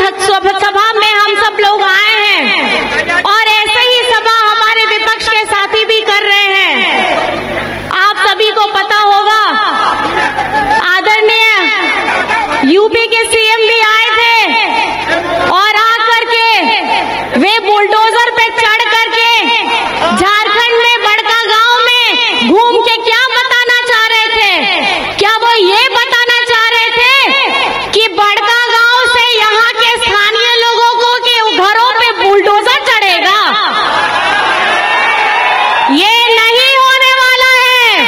में सभा में हम सब लोग आए हैं और ऐसे ही सभा हमारे विपक्ष के साथी भी कर रहे हैं। आप सभी को पता होगा आदरणीय यूपी के सीएम भी आए थे और आकर के वे बुलडोजर पे चढ़ करके झारखंड में बड़कागांव में घूम के क्या बताना चाह रहे थे? क्या वो ये बताना चाह रहे थे कि बड़कागांव से यहाँ के स्थानीय लोगों को के घरों पे बुलडोजर चढ़ेगा? ये नहीं होने वाला है।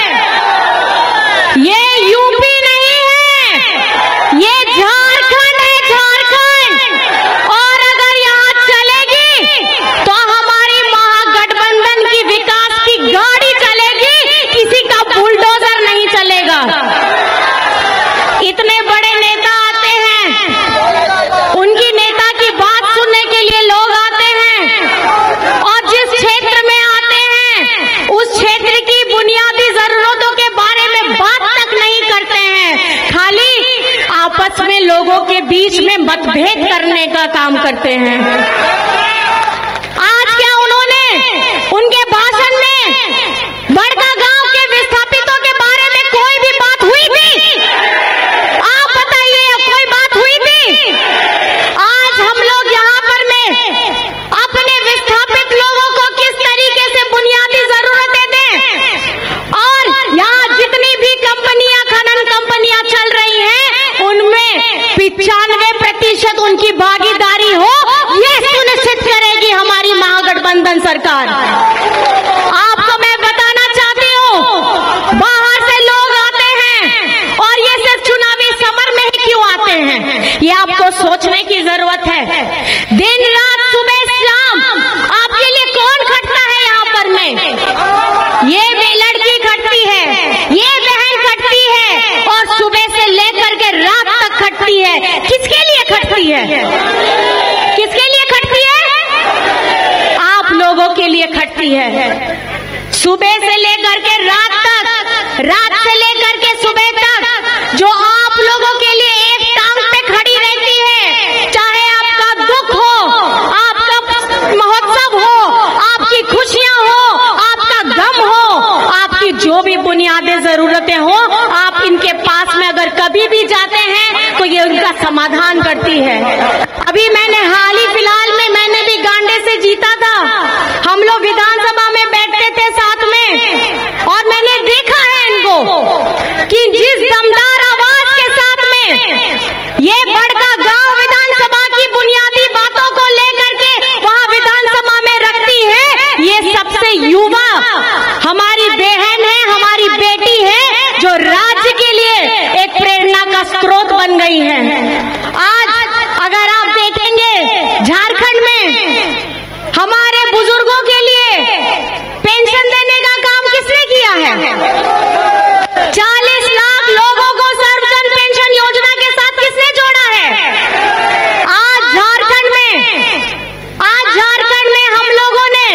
ये यूपी नहीं है, ये झारखंड है, झारखंड। और अगर यहाँ चलेगी तो हमारी महागठबंधन की विकास की गाड़ी चलेगी, किसी का बुलडोजर नहीं चलेगा। इतने बड़े नेता आते हैं, उनकी नेता की बात सुनने के लिए लोग आते हैं और जिस क्षेत्र में आते हैं उस क्षेत्र की बुनियादी जरूरतों के बारे में बात तक नहीं करते हैं, खाली आपस में लोगों के बीच में मतभेद करने का काम करते हैं। आज क्या उन्होंने उनके भाषण में बड़कागांव के विस्थापितों के बारे में कोई भी बात हुई थी? आप बताइए, कोई बात हुई थी? आज हम लोग यहाँ पर में अपने विस्थापित लोगों को किस तरीके से बुनियादी जरूरतें दें, और यहाँ जितनी भी कंपनियां, खनन कंपनियां चल रही हैं, उनमें 95% उनकी भागीदारी हो, ये सुनिश्चित करेगी हमारी महागठबंधन सरकार। आपको मैं बताना चाहती हूँ, बाहर से लोग आते हैं और ये सिर्फ चुनावी समर में ही क्यों आते हैं, ये आपको सोचने की जरूरत है। दिन रात सुबह शाम आपके लिए कौन खटता है यहाँ पर में? ये वे लड़की खटती है, ये बहन खटती है और सुबह से लेकर के रात तक खटती है। किसके लिए खटती है? किसके लिए खटती है? आप लोगों के लिए खटती है। सुबह से लेकर के रात तक, रात से लेकर के सुबह तक, जो आप लोगों के लिए एक टांग पे खड़ी रहती है, चाहे आपका दुख हो, आपका महोत्सव हो, आपकी खुशियां हो, आपका गम हो, आपकी जो भी बुनियादी जरूरतें हो, आप इनके पास में अगर कभी भी जाते हैं तो ये उनका समाधान करती है। अभी मैंने हाल ही फिलहाल में मैंने भी गांडे से जीता था, हम लोग विधानसभा में बैठते थे साथ में, और मैंने देखा है इनको कि जिस दमदार आवाज के साथ में ये बड़कागांव विधानसभा की बुनियादी बातों को लेकर के वहाँ विधानसभा में रखती है, ये सबसे युवा हमारी बहन है, हमारी बेटी है, जो राज्य के लिए एक प्रेरणा का स्रोत बन गई है। आज अगर आप देखेंगे झारखंड में हमारे बुजुर्गों के लिए पेंशन देने का काम किसने किया है? 40 लाख लोगों को सर्वजन पेंशन योजना के साथ किसने जोड़ा है? आज झारखंड में हम लोगों ने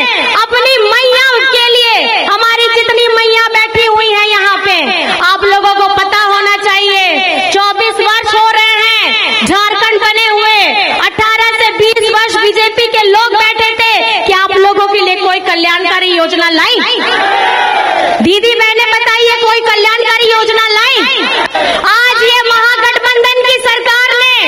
अपनी मैया के लिए, हमारी जितनी मैया बैठी हुई है यहाँ पे, आप लोगों को पता होना चाहिए 24 वर्ष हो रहे हैं झारखंड बने हुए, 18 से 20 वर्ष बीजेपी के लोग बैठे थे। क्या आप लोगों के लिए कोई कल्याणकारी योजना लाई दीदी मैंने बताई है? कोई कल्याणकारी योजना लाई? आज ये महागठबंधन की सरकार ने,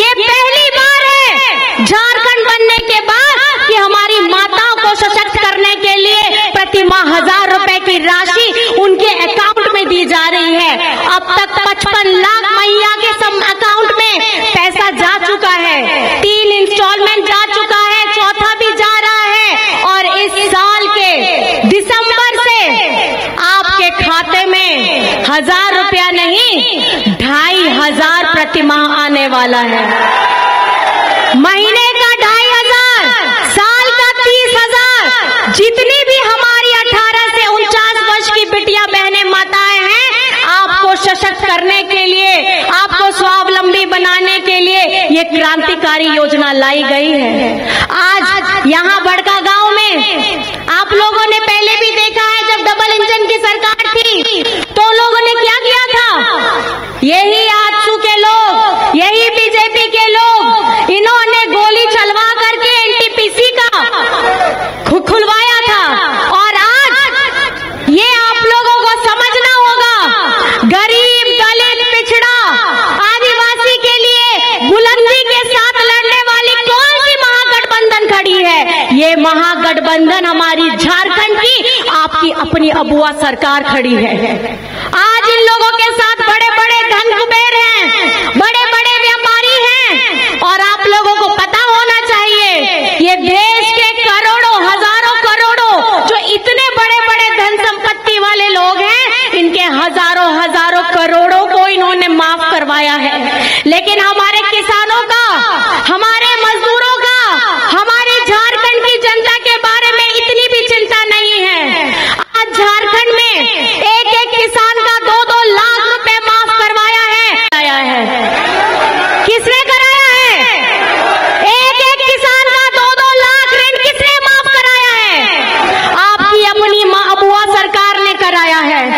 ये पहली बार है झारखंड बनने के बाद कि हमारी माताओं को सशक्त करने के लिए प्रतिमाह 1000 रुपए की राशि उनके अकाउंट में दी जा रही है। अब तक 55 लाख महिला के अकाउंट में पैसा जा चुका है, 3 इंस्टॉलमेंट जा चुका है, चौथा भी जा रहा है, और इस साल के दिसंबर से आपके खाते में 1000 रुपया नहीं, 2500 प्रतिमाह आने वाला है। महीने का 2500, साल का 30,000। जितनी भी हमारी 18 से 49 वर्ष की बिटिया बहनें माताएं हैं, आपको सशक्त करने के लिए, आपको स्वावलंबी बनाने के लिए ये क्रांतिकारी योजना लाई गई है। आज यहाँ बड़कागांव में आप लोगों ने पहले भी देखा है, जब डबल इंजन की सरकार थी तो लोगों ने क्या किया था? यही आजसू के लोग, यही बीजेपी के लोग, अपनी अबुआ सरकार खड़ी है। आज इन लोगों के साथ बड़े बड़े धन कुबेर हैं, बड़े बड़े व्यापारी हैं, और आप लोगों को पता होना चाहिए ये देश के करोड़ों हजारों करोड़ों जो इतने बड़े बड़े धन संपत्ति वाले लोग हैं, इनके हजारों हजारों करोड़ों को इन्होंने माफ करवाया है, लेकिन हमारे किसानों का, हमारे मजदूरों का, हमारे झारखंड की जनता के बारे में इतनी भी चिंता नहीं है। आज झारखंड में एक एक किसान का 2-2 लाख रुपए माफ करवाया है। किसने कराया है? एक एक किसान का 2-2 लाख ऋण किसने माफ कराया है? आपकी अपनी अबुआ सरकार ने कराया है।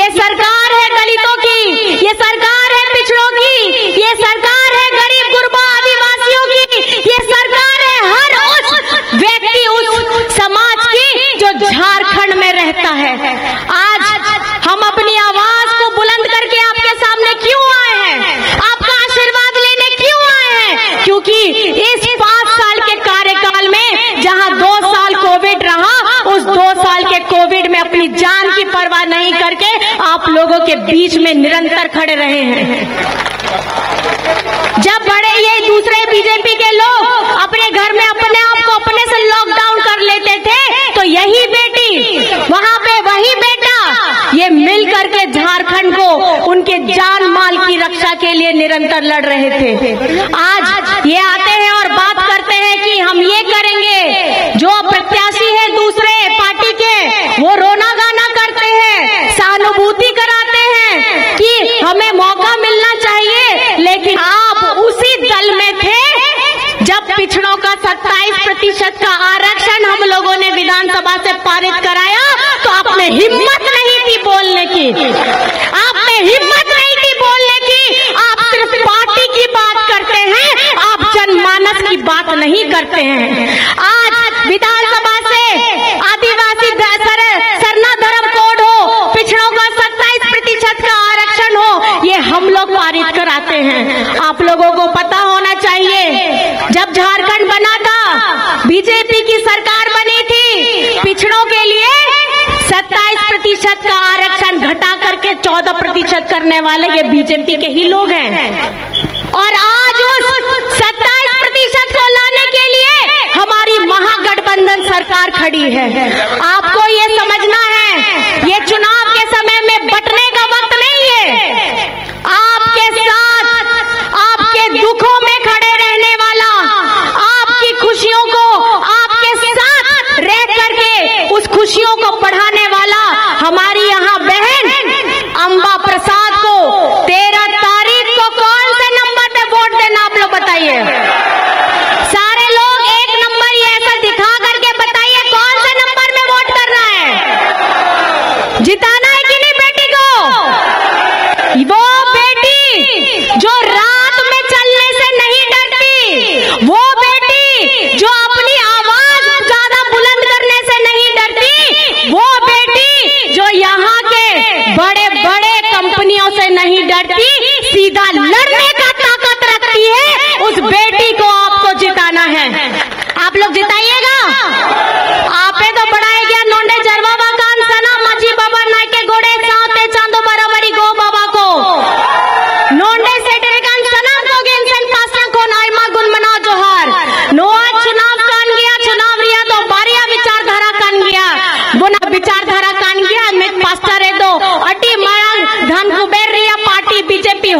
ये सरकार है दलितों की, ये सरकार है पिछड़ों की, ये सरकार है गरीब गुरबा आदिवासियों की, ये सरकार है हर उस व्यक्ति, उस समाज की जो झारखंड में रहता है। आज हम अपनी आवाज को बुलंद करके आपके सामने क्यों आए हैं, आपका आशीर्वाद लेने क्यों आए हैं? क्योंकि इस 5 साल के कार्यकाल में जहां 2 साल कोविड रहा, उस 2 साल के कोविड में अपनी जान की परवाह नहीं करके आप लोगों के बीच में निरंतर खड़े रहे हैं। जब बड़े ये दूसरे बीजेपी के लोग अपने घर में अपने आप को अपने से लॉकडाउन कर लेते थे, तो यही बेटी वहां पे, वही बेटा, ये मिल करके झारखंड को उनके जान माल की रक्षा के लिए निरंतर लड़ रहे थे। आज ये आते हैं और बात करते हैं कि हम ये करेंगे। जो प्रत्याशी है दूसरे पार्टी के, वो रोना गाना करते हैं, सहानुभूति कराते हैं कि हमें मौका मिलना चाहिए, लेकिन आप उसी दल में थे जब पिछड़ों का 27% का आरक्षण हम लोगों ने विधानसभा से पारित कराया, तो आप में हिम्मत नहीं थी बोलने की, आप में हिम्मत नहीं थी बोलने की। आप सिर्फ पार्टी की बात करते हैं, आप जनमानस की बात नहीं करते हैं। आज विधानसभा से आदिवासी सरना धर्म कोड हो, पिछड़ों का 27% का आरक्षण हो, ये हम लोग पारित कराते हैं। आप लोगों को पता होना चाहिए जब झारखंड बना था, बीजेपी की सरकार बनी थी, पिछड़ों के लिए 27% का आरक्षण घटा करके 14% करने वाले ये बीजेपी के ही लोग हैं। और आज उस 27% को लाने के लिए हमारी महागठबंधन सरकार खड़ी है। आपको ये समझना है, ये चुनाव के समय में बटने का वक्त नहीं है। आपके साथ, आपके दुखों में खड़े रहने वाला, आपकी खुशियों को आपके साथ रह करके उस खुशियों को बढ़ाने वाला हमारी यहाँ बहन अंबा प्रसाद को 13 तारीख को कौन से नंबर पे वोट देना आप लोग बताइए। जिताना है कि नहीं बेटी को? वो बेटी जो रात में चलने से नहीं डरती, वो बेटी जो अपनी आवाज ज्यादा बुलंद करने से नहीं डरती, वो बेटी जो यहाँ के बड़े बड़े कंपनियों से नहीं डरती, सीधा लड़ने का ताकत रखती है, उस बेटी को आपको जिताना है। आप लोग जिताइएगा। आपे तो बड़ा है क्या नोंडे जरवा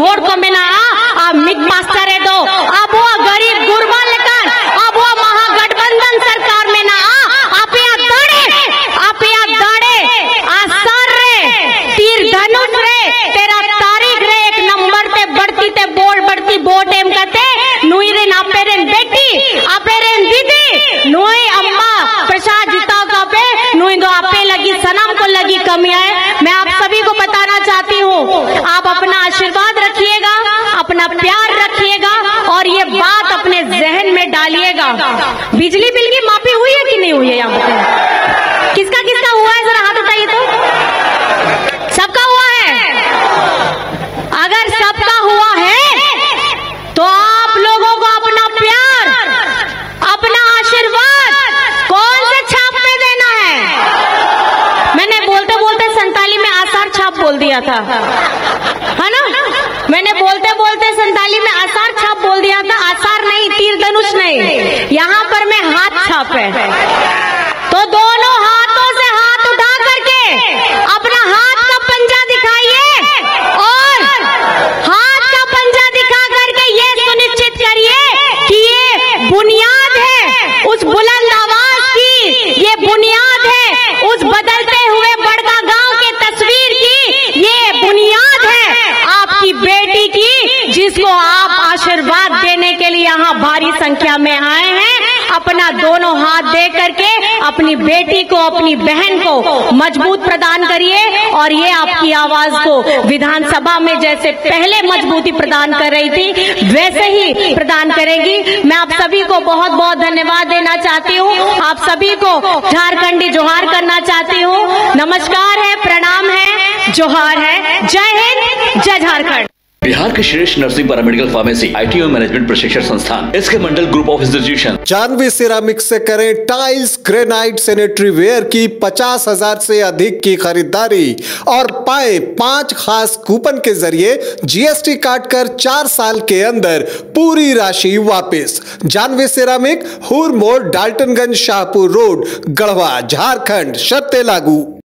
होड़ को मिला आप मिक मास्टर है दो, अब वो गरीब गुरबा लेकर अब वो महागठबंधन सरकार में ना आप या दाड़े आसार रे, तीर धनुष रे, 13 तारीख रे एक नंबर पे बढ़ती ते बोर्ड बढ़ती बोट एम करते नुई रे ना पेरेन बेटी अपेरेन दीदी नुई अम्मा प्रसाद जिताओ का पे नुई दो आपे लगी सनम को लगी कमी आए। मैं आप सभी को बताना चाहती हूँ, आप अपना आशीर्वाद रखिएगा, अपना प्यार रखिएगा, और ये बात अपने जहन में डालिएगा। बिजली बिल की माफी हुई है कि नहीं हुई है? यहाँ पे किसका किसका हुआ है, जरा हाथ उठाइए। तो सबका हुआ है। अगर सबका हुआ है तो आप लोगों को अपना प्यार, अपना आशीर्वाद कौन से छाप में देना है? मैंने बोलते दिया था, है ना। मैंने बोलते बोलते संताली में आसार छाप बोल दिया था, आसार नहीं, तीर धनुष नहीं, यहाँ पर मैं हाथ छाप है। तो दोनों हाथों से हाथ उठा करके अपना हाथ का पंजा दिखाइए और हाथ का पंजा दिखा करके ये सुनिश्चित करिए कि ये बुनियाद है उस बुलंद आवाज की, ये बुनियाद है उस बदलते हुए बड़कागांव के तस्वीर की, ये बुनियाद है आपकी बेटी की, जिसको आप आशीर्वाद देने के लिए यहाँ भारी संख्या में आए हैं। अपना दोनों हाथ दे करके अपनी बेटी को, अपनी बहन को मजबूत प्रदान करिए। और ये आपकी आवाज को विधानसभा में जैसे पहले मजबूती प्रदान कर रही थी, वैसे ही प्रदान करेगी। मैं आप सभी को बहुत बहुत धन्यवाद देना चाहती हूँ, आप सभी को झारखंडी जोहार करना चाहती हूँ। नमस्कार है, प्रणाम है, जोहार है। जय हिंद, जय झारखंड। बिहार के शीर्ष nursing para medical pharmacy ITU management प्रशिक्षण संस्थान, इसके Mandal group of institution. Janvi ceramic से करें टाइल्स, ग्रेनाइट, सैनिटरी वेयर की 50,000 से अधिक की खरीदारी और पाए 5 खास कूपन के जरिए GST काट कर 4 साल के अंदर पूरी राशि वापस। जानवी सिरामिक, हुर मोड़, डाल्टनगंज, शाहपुर रोड, गढ़वा, झारखण्ड। शर्तें लागू।